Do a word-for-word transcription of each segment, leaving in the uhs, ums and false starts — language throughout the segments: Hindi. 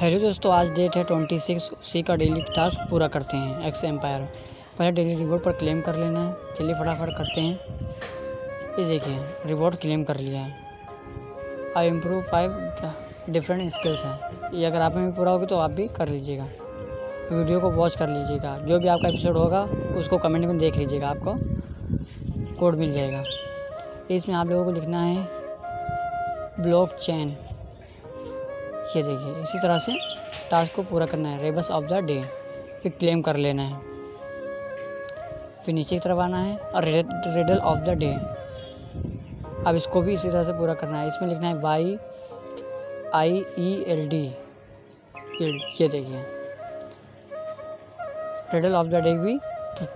हेलो दोस्तों, आज डेट है छब्बीस, उसी का डेली टास्क पूरा करते हैं एक्स एम्पायर। पहले डेली रिवॉर्ड पर क्लेम कर लेना है। चलिए फटाफट करते हैं। ये देखिए, रिवॉर्ड क्लेम कर लिया है। I improve five different skills हैं। ये अगर आप में भी पूरा होगी तो आप भी कर लीजिएगा। वीडियो को वॉच कर लीजिएगा। जो भी आपका एपिसोड होगा उसको कमेंट में देख लीजिएगा, आपको कोड मिल जाएगा। इसमें आप लोगों को लिखना है ब्लॉकचेन। ये देखिए, इसी तरह से टास्क को पूरा करना है। रेबस ऑफ द डे फिर क्लेम कर लेना है। फिर नीचे की तरफ आना है और रेडल ऑफ द डे, अब इसको भी इसी तरह से पूरा करना है। इसमें लिखना है Y I E L D. ये देखिए, रेडल ऑफ द डे भी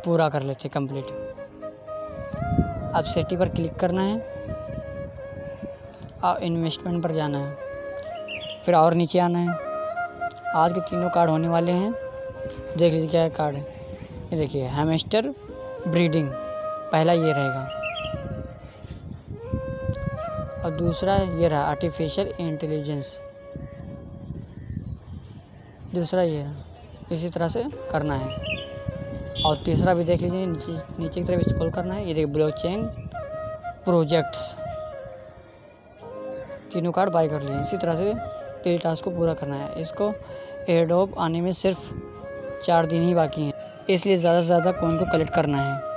पूरा कर लेते हैं कंप्लीट। अब सेटी पर क्लिक करना है और इन्वेस्टमेंट पर जाना है। फिर और नीचे आना है। आज के तीनों कार्ड होने वाले हैं, देख लीजिए क्या कार्ड है। ये देखिए, हैमस्टर ब्रीडिंग पहला ये रहेगा और दूसरा ये रहा आर्टिफिशियल इंटेलिजेंस, दूसरा ये रहा। इसी तरह से करना है। और तीसरा भी देख लीजिए, नीचे नीचे की तरफ स्क्रॉल करना है। ये देखिए, ब्लॉकचेन प्रोजेक्ट्स। तीनों कार्ड बाय कर लिए। इसी तरह से डेली टास्क को पूरा करना है। इसको एयरड्रॉप आने में सिर्फ चार दिन ही बाकी हैं, इसलिए ज़्यादा से ज़्यादा कॉइन को कलेक्ट करना है।